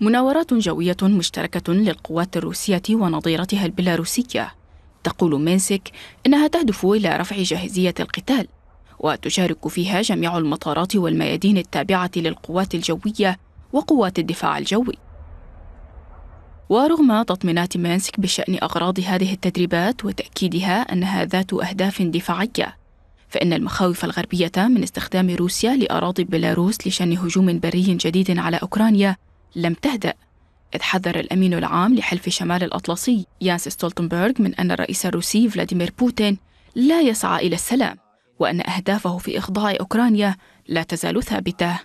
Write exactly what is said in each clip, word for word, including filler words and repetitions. مناورات جوية مشتركة للقوات الروسية ونظيرتها البيلاروسية. تقول مينسك إنها تهدف إلى رفع جاهزية القتال، وتشارك فيها جميع المطارات والميادين التابعة للقوات الجوية وقوات الدفاع الجوي. ورغم تطمينات مينسك بشأن أغراض هذه التدريبات وتأكيدها أنها ذات أهداف دفاعية، فإن المخاوف الغربية من استخدام روسيا لأراضي بيلاروس لشن هجوم بري جديد على أوكرانيا لم تهدأ، إذ حذر الأمين العام لحلف شمال الأطلسي جانس ستولتنبرغ من أن الرئيس الروسي فلاديمير بوتين لا يسعى إلى السلام، وأن أهدافه في إخضاع أوكرانيا لا تزال ثابتة.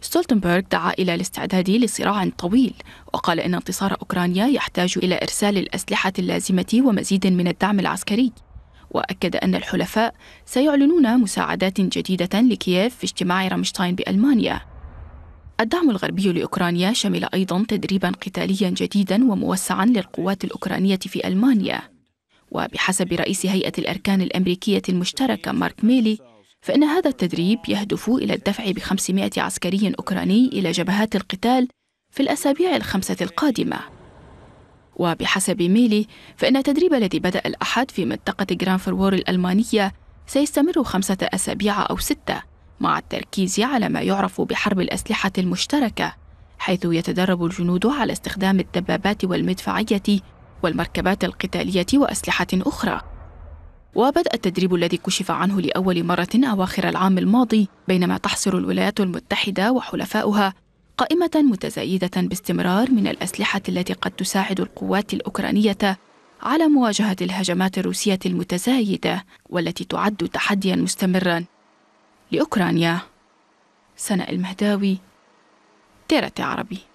ستولتنبرغ دعا إلى الاستعداد لصراع طويل، وقال إن انتصار أوكرانيا يحتاج إلى إرسال الأسلحة اللازمة ومزيد من الدعم العسكري، وأكد أن الحلفاء سيعلنون مساعدات جديدة لكييف في اجتماع رامشتاين بألمانيا. الدعم الغربي لأوكرانيا شمل أيضاً تدريباً قتالياً جديداً وموسعاً للقوات الأوكرانية في ألمانيا. وبحسب رئيس هيئة الأركان الأمريكية المشتركة مارك ميلي، فإن هذا التدريب يهدف إلى الدفع بخمسمائة عسكري أوكراني إلى جبهات القتال في الأسابيع الخمسة القادمة. وبحسب ميلي، فإن التدريب الذي بدأ الأحد في منطقة جرانفورور الألمانية سيستمر خمسة أسابيع أو ستة، مع التركيز على ما يعرف بحرب الأسلحة المشتركة، حيث يتدرب الجنود على استخدام الدبابات والمدفعية والمركبات القتالية وأسلحة أخرى. وبدأ التدريب الذي كشف عنه لأول مرة أواخر العام الماضي، بينما تحصر الولايات المتحدة وحلفاؤها قائمة متزايدة باستمرار من الأسلحة التي قد تساعد القوات الأوكرانية على مواجهة الهجمات الروسية المتزايدة، والتي تعد تحدياً مستمراً لأوكرانيا. سناء المهداوي، تي آر تي عربي.